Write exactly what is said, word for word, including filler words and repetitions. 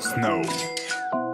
snow.